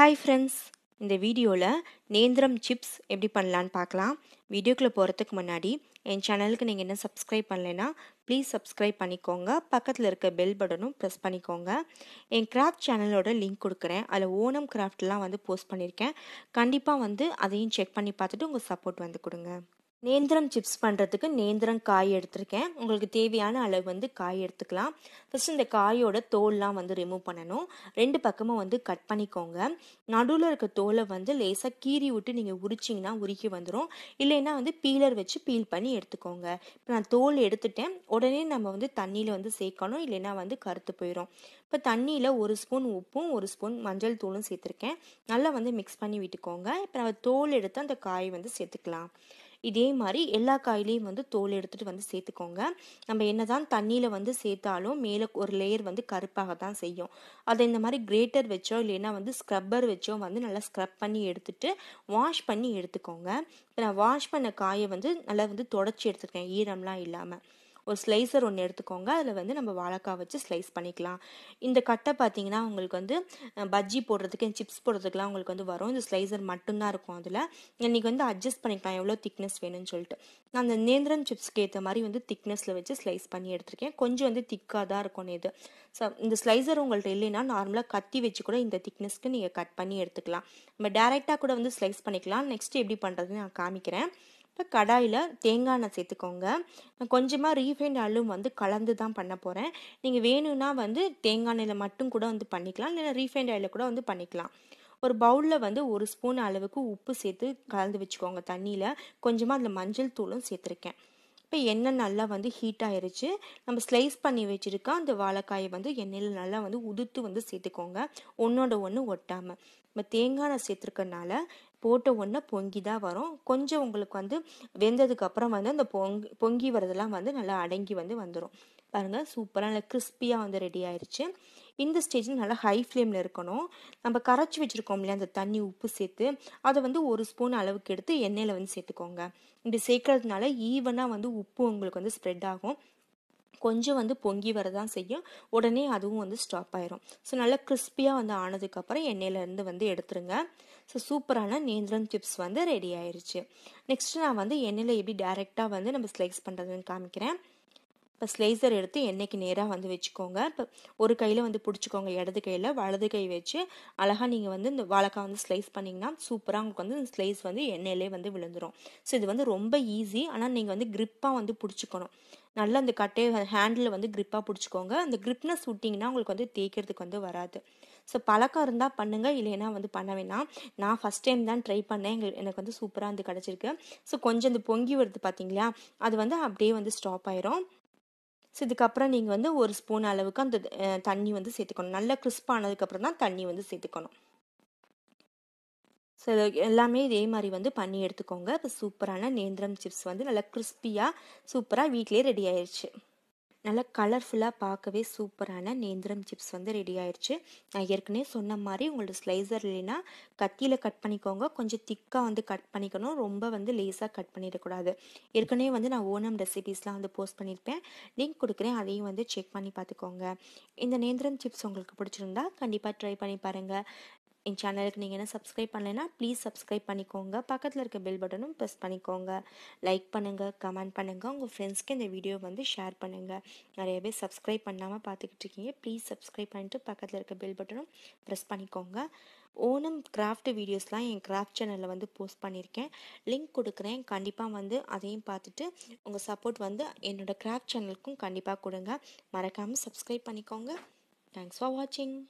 Hi friends, in the video la Nendram chips eppadi pannalaanu paakalam. Video ku poradhukku munadi en channel ku neenga subscribe pannalena please subscribe pannikonga, pakkathula irukka bell button press pannikonga. En craft channel oda link kudukuren, adha Onam craft la vandu post pannirken, kandipa vandu adhayum check panni paathittu unga support vandu kudunga. Nendram chips பண்றதுக்கு நேந்திரம் காய் எடுத்துர்க்கேன். உங்களுக்கு தேவையான அளவு வந்து காய் எடுத்துக்கலாம். First இந்த காயோட தோல்லாம் வந்து ரிமூவ் பண்ணனும். ரெண்டு பக்கமா வந்து கட் பண்ணிக்கோங்க. நடுவுல இருக்க தோலை வந்து லேசா கீறி விட்டு நீங்க உரிச்சீங்கனா உரிக்கி வந்துரும். இல்லனா வந்து பீலர் வச்சு பீல் பண்ணி எடுத்துக்கோங்க. இப்போ நான் தோல் எடுத்துட்டேன். உடனே நம்ம வந்து தண்ணியில வந்து சேக்கணும். இல்லனா வந்து கருத்து போயிடும். இப்போ தண்ணியில 1 ஸ்பூன் உப்பும் 1 ஸ்பூன் மஞ்சள் தூளும் சேர்த்திருக்கேன். நல்லா வந்து mix பண்ணி விட்டுக்கோங்க. இப்போ நம்ம தோல் எடுத்து அந்த காய் வந்து சேர்த்துக்கலாம். இதே மாதிரி எல்லா காயிலையும் வந்து தோல் எடுத்துட்டு வந்து சேர்த்துக்கோங்க. நம்ம என்னதான் தண்ணியில வந்து சேர்த்தாலும் மேலே ஒரு லேயர் வந்து கருப்பாக தான் செய்யும். அதை இந்த மாதிரி கிரேட்டர் வெச்சோ இல்லனா வந்து ஸ்க்ரப்பர் வெச்சோ வந்து நல்லா ஸ்க்ரப் பண்ணி எடுத்துட்டு வாஷ் பண்ணி எடுத்துக்கோங்க. இப்போ நான் வாஷ் பண்ண காயை வந்து நல்லா வந்து தொடச்சி எடுத்துட்டேன் ஈரம்லாம் இல்லாம. ஒரு ஸ்லைசர் ஒன்னு எடுத்துக்கோங்க. அதுல வந்து நம்ம வாழைக்காய் வச்சு ஸ்லைஸ் பண்ணிக்கலாம். இந்த கட்டை பாத்தீங்கன்னா உங்களுக்கு வந்து பஜ்ஜி போடுறதுக்கு சிப்ஸ் போடுறதுக்குலாம் உங்களுக்கு வந்து வரும். இந்த ஸ்லைசர் மட்டும் தான் இருக்கும். அதுல நீங்க வந்து அட்ஜஸ்ட் பண்ணிக்கலாம் எவ்வளவு திக்னஸ் வேணும்னு சொல்லிட்டு. நான் அந்த நேந்திரன் சிப்ஸ்க்கு ஏத்த மாதிரி வந்து திக்னஸ்ல வச்சு ஸ்லைஸ் பண்ணி எடுத்துக்கேன். கொஞ்சம் வந்து திக்கா தான் இருக்கும் இது. சோ இந்த ஸ்லைசர் உங்கள்ட்ட இல்லைனா நார்மலா கத்தி வச்சு கூட இந்த திக்னஸ்க்கு நீங்க கட் பண்ணி எடுத்துக்கலாம். நம்ம டைரக்ட்டா கூட வந்து ஸ்லைஸ் பண்ணிக்கலாம். நெக்ஸ்ட் எப்படி பண்றதுன்னு நான் காமிக்கிறேன். கடாயில தேங்காய் எண்ணெய் சேர்த்துக்கோங்க. நான் கொஞ்சமா ரீஃபைண்ட் ஆயிலும் வந்து கலந்து தான் பண்ண போறேன். நீங்க வேணும்னா வந்து தேங்காய் எண்ணெயில மட்டும் கூட வந்து பண்ணிக்கலாம். இல்ல ரீஃபைண்ட் ஆயில கூட வந்து பண்ணிக்கலாம். ஒரு பவுல்ல வந்து 1 ஸ்பூன் அளவுக்கு உப்பு சேர்த்து கலந்து வச்சுக்கோங்க தண்ணியில. கொஞ்சமா அதுல மஞ்சள் தூளும் சேர்த்திருக்கேன். இப்போ எண்ணெய் நல்லா வந்து ஹீட் ஆயிருச்சு. நம்ம ஸ்லைஸ் பண்ணி வச்சிருக்க அந்த வாழைக்காயை வந்து எண்ணெயில நல்லா வந்து உதுத்து வந்து சேர்த்துக்கோங்க. ஒன்னோட ஒன்று ஒட்டாம. நம்ம தேங்காய் சேர்த்துருக்கனால போட்ட ஒன்று பொங்கி தான் வரும். கொஞ்சம் உங்களுக்கு வந்து வெந்ததுக்கு அப்புறம் வந்து அந்த பொங்கி வரதெல்லாம் வந்து நல்லா அடங்கி வந்து வந்துடும். பாருங்க சூப்பராக நல்லா கிறிஸ்பியாக வந்து ரெடி ஆயிடுச்சு. இந்த ஸ்டேஜில் நல்லா ஹை ஃப்ளேமில் இருக்கணும். நம்ம கரைச்சி வச்சுருக்கோம் இல்லையா அந்த தண்ணி உப்பு சேர்த்து அதை வந்து 1 ஸ்பூன் அளவுக்கு எடுத்து எண்ணெயில் வந்து சேர்த்துக்கோங்க. இப்படி சேர்க்கறதுனால ஈவனாக வந்து உப்பு உங்களுக்கு வந்து ஸ்ப்ரெட் ஆகும். கொஞ்சம் வந்து பொங்கி வரதான் செய்யும். உடனே அதுவும் வந்து ஸ்டாப் ஆயிரும். ஸோ நல்லா கிறிஸ்பியாக வந்து ஆனதுக்கப்புறம் எண்ணெயிலேருந்து வந்து எடுத்துருங்க. ஸோ சூப்பரான நேந்திரன் சிப்ஸ் வந்து ரெடி ஆயிடுச்சு. நெக்ஸ்ட் நான் வந்து எண்ணெயில் எப்படி டைரெக்டாக வந்து நம்ம ஸ்லைஸ் பண்ணுறதுன்னு காமிக்கிறேன். இப்போ ஸ்லைசர் எடுத்து எண்ணெய்க்கு நேராக வந்து வச்சுக்கோங்க. இப்போ ஒரு கையில் வந்து பிடிச்சிக்கோங்க இடது கையில், வலது கை வச்சு அழகாக நீங்கள் வந்து இந்த வாழைக்காய் வந்து ஸ்லைஸ் பண்ணிங்கன்னா சூப்பராக உங்களுக்கு வந்து இந்த ஸ்லைஸ் வந்து எண்ணெயிலே வந்து விழுந்துடும். ஸோ இது வந்து ரொம்ப ஈஸி. ஆனால் நீங்கள் வந்து கிரிப்பாக வந்து பிடிச்சிக்கணும். நல்லா அந்த கட்டையை ஹேண்டில் வந்து கிரிப்பாக பிடிச்சிக்கோங்க. அந்த கிரிப்னஸ் விட்டிங்கன்னா உங்களுக்கு வந்து தேய்க்கிறதுக்கு வந்து வராது. ஸோ பழக்கம் இருந்தால் பண்ணுங்கள், இல்லைன்னா வந்து பண்ண வேணாம். நான் ஃபஸ்ட் டைம் தான் ட்ரை பண்ணேன். எனக்கு வந்து சூப்பராக வந்து கிடச்சிருக்கு. ஸோ கொஞ்சம் இந்த பொங்கி வருது பார்த்தீங்களா, அது வந்து அப்படியே வந்து ஸ்டாப் ஆயிரும். ஸோ இதுக்கப்புறம் நீங்கள் வந்து 1 ஸ்பூன் அளவுக்கு அந்த தண்ணி வந்து சேர்த்துக்கணும். நல்லா கிறிஸ்ப் ஆனதுக்கப்புறம் தான் தண்ணி வந்து சேர்த்துக்கணும். ஸோ எல்லாமே இதே மாதிரி வந்து பண்ணி எடுத்துக்கோங்க. இப்போ சூப்பரான நேந்திரம் சிப்ஸ் வந்து நல்லா கிறிஸ்பியாக சூப்பராக வீட்டிலே ரெடி ஆயிடுச்சு. நல்லா கலர்ஃபுல்லாக பார்க்கவே சூப்பரான நேந்திரம் சிப்ஸ் வந்து ரெடி ஆயிடுச்சு. நான் ஏற்கனவே சொன்ன மாதிரி உங்களோட ஸ்லைசர் இல்லைன்னா கத்தியில் கட் பண்ணிக்கோங்க. கொஞ்சம் திக்காக வந்து கட் பண்ணிக்கணும். ரொம்ப வந்து லேஸாக கட் பண்ணிடக்கூடாது. ஏற்கனவே வந்து நான் ஓணம் ரெசிபீஸ்லாம் வந்து போஸ்ட் பண்ணியிருப்பேன். லிங்க் கொடுக்குறேன், அதையும் வந்து செக் பண்ணி பார்த்துக்கோங்க. இந்த நேந்திரம் சிப்ஸ் உங்களுக்கு பிடிச்சிருந்தா கண்டிப்பாக ட்ரை பண்ணி பாருங்கள். என் சேனலுக்கு நீங்கள் என்ன சப்ஸ்கிரைப் பண்ணலைன்னா ப்ளீஸ் சப்ஸ்கிரைப் பண்ணிக்கோங்க. பக்கத்தில் இருக்க பெல் பட்டனும் ப்ரெஸ் பண்ணிக்கோங்க. லைக் பண்ணுங்கள், கமெண்ட் பண்ணுங்கள். உங்கள் ஃப்ரெண்ட்ஸ்க்கு இந்த வீடியோ வந்து ஷேர் பண்ணுங்கள். நிறைய பேர் சப்ஸ்கிரைப் பண்ணாமல் பார்த்துக்கிட்டு இருக்கீங்க. ப்ளீஸ் சப்ஸ்கிரைப் பண்ணிட்டு பக்கத்தில் இருக்க பெல் பட்டனும் ப்ரெஸ் பண்ணிக்கோங்க. ஓணம் கிராஃப்ட் வீடியோஸ்லாம் என் கிராஃப்ட் சேனலில் வந்து போஸ்ட் பண்ணியிருக்கேன். லிங்க் கொடுக்குறேன், கண்டிப்பாக வந்து அதையும் பார்த்துட்டு உங்கள் சப்போர்ட் வந்து என்னோடய கிராஃப்ட் சேனலுக்கும் கண்டிப்பாக கொடுங்க. மறக்காமல் சப்ஸ்கிரைப் பண்ணிக்கோங்க. தேங்க்ஸ் ஃபார் வாட்சிங்.